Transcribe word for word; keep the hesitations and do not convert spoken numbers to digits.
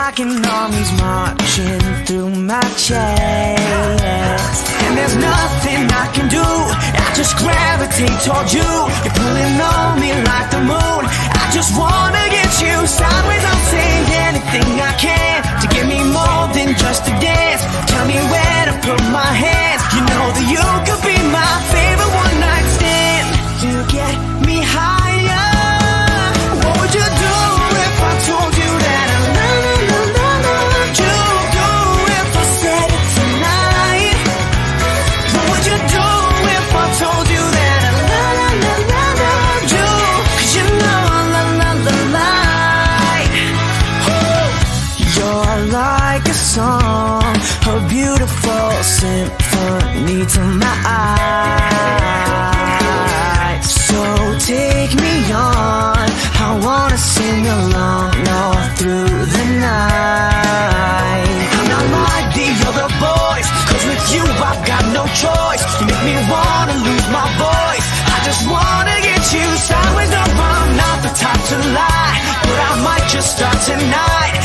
like an army's marching through my chest. And there's nothing I can do, I just gravitate toward you. You're pulling on me like the moon, I just wanna get you. Sideways I'm saying anything I can to give me more than just a dance. Tell me where to put my hands, you know that you could be my favorite one night stand. To get me higher, what would you do if I told you that I love you, love you? What would you do if I said it tonight? What would you do if I told you that I love you, love you? Cause you know I love, love, love, light. You're like a song, a beautiful symphony to my eyes. So take me on, I wanna sing along all through the night. I'm not like the other boys, cause with you I've got no choice. You make me wanna lose my voice, I just wanna get you. Sideways, no, I'm not the type to lie, but I might just start tonight.